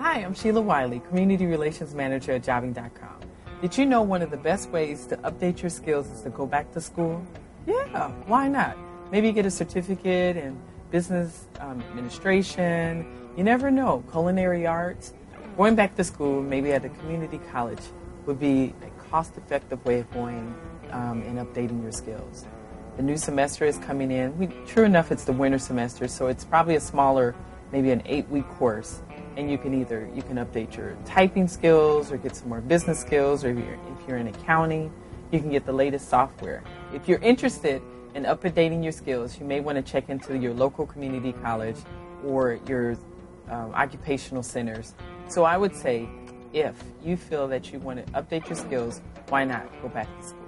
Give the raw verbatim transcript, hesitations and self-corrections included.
Hi, I'm Sheila Wiley, Community Relations Manager at Jobing dot com. Did you know one of the best ways to update your skills is to go back to school? Yeah, why not? Maybe get a certificate in business um, administration. You never know. Culinary arts. Going back to school, maybe at a community college, would be a cost-effective way of going um, and updating your skills. The new semester is coming in. We, true enough, it's the winter semester, so it's probably a smaller, maybe an eight-week course. And you can either, you can update your typing skills or get some more business skills, or if you're, if you're in accounting, you can get the latest software. If you're interested in updating your skills, you may want to check into your local community college or your um, occupational centers. So I would say, if you feel that you want to update your skills, why not go back to school?